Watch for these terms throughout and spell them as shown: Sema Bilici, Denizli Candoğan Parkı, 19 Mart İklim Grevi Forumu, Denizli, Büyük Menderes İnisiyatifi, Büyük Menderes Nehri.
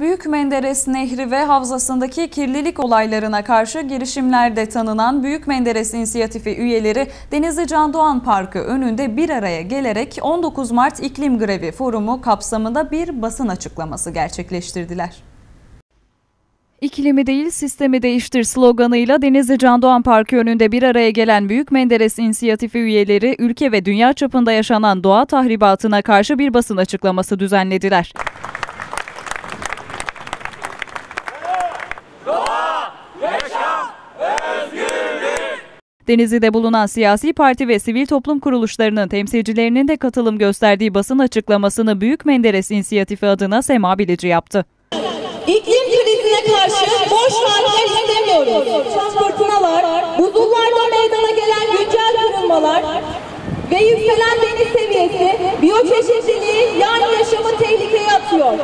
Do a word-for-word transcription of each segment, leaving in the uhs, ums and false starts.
Büyük Menderes Nehri ve havzasındaki kirlilik olaylarına karşı girişimlerde tanınan Büyük Menderes İnisiyatifi üyeleri Denizli Candoğan Parkı önünde bir araya gelerek on dokuz Mart İklim Grevi Forumu kapsamında bir basın açıklaması gerçekleştirdiler. İklimi değil sistemi değiştir sloganıyla Denizli Candoğan Parkı önünde bir araya gelen Büyük Menderes İnisiyatifi üyeleri ülke ve dünya çapında yaşanan doğa tahribatına karşı bir basın açıklaması düzenlediler. Denizli'de bulunan siyasi parti ve sivil toplum kuruluşlarının temsilcilerinin de katılım gösterdiği basın açıklamasını Büyük Menderes İnisiyatifi adına Sema Bilici yaptı. İklim krizine karşı boş vaatler istemiyoruz. Fırtınalar, buzullarda meydana gelen güncel kırılmalar ve yükselen deniz seviyesi biyoçeşitliliği yani yaşamı tehlikeye atıyor.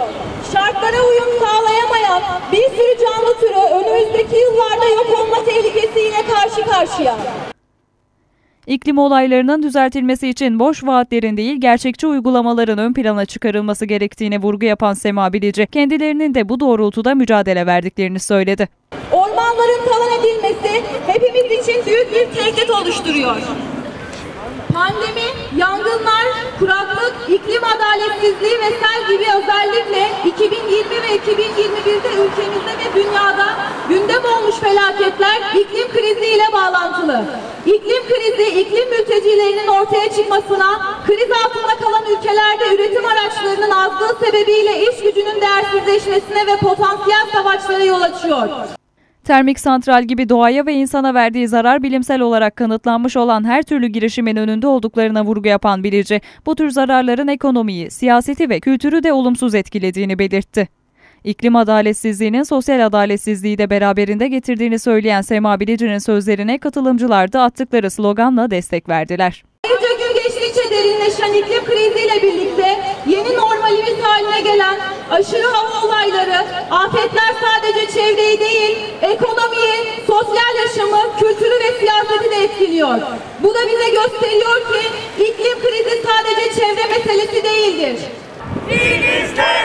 Şartlara uyum sağlayamayan bir sürü canlı türü önümüzdeki yıllarda yok olma tehlikesiyle karşı karşıya. İklim olaylarının düzeltilmesi için boş vaatlerin değil, gerçekçi uygulamaların ön plana çıkarılması gerektiğine vurgu yapan Sema Bilici, kendilerinin de bu doğrultuda mücadele verdiklerini söyledi. Ormanların talan edilmesi hepimiz için büyük bir tehdit oluşturuyor. Pandemi, yangınlar, kuraklık, iklim adaletsizliği ve sel gibi özellikle iki bin yirmi ve iki bin yirmi bir'de ülkemizde ve dünyada gündem olmuş felaketler iklim kriziyle bağlantılı. İklim krizi, iklim mültecilerinin ortaya çıkmasına, kriz altında kalan ülkelerde üretim araçlarının azlığı sebebiyle iş gücünün değersizleşmesine ve potansiyel savaşlara yol açıyor. Termik santral gibi doğaya ve insana verdiği zarar bilimsel olarak kanıtlanmış olan her türlü girişimin önünde olduklarına vurgu yapan Bilici, bu tür zararların ekonomiyi, siyaseti ve kültürü de olumsuz etkilediğini belirtti. İklim adaletsizliğinin sosyal adaletsizliği de beraberinde getirdiğini söyleyen Sema Bilici'nin sözlerine katılımcılar da attıkları sloganla destek verdiler. Ayrıca gün geçtikçe derinleşen iklim kriziyle birlikte yeni normalimiz haline gelen aşırı hava olayları, afetler sadece çevreyi değil, ekonomiyi, sosyal yaşamı, kültürü ve siyaseti de etkiliyor. Bu da bize gösteriyor ki iklim krizi sadece çevre meselesi değildir.